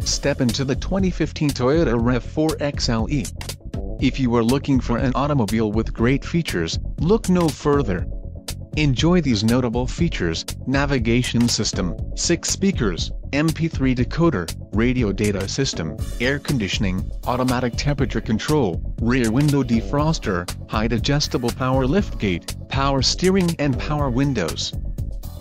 Step into the 2015 Toyota RAV4 XLE. If you are looking for an automobile with great features, look no further. Enjoy these notable features: navigation system, 6 speakers, MP3 decoder, radio data system, air conditioning, automatic temperature control, rear window defroster, height adjustable power liftgate, power steering and power windows.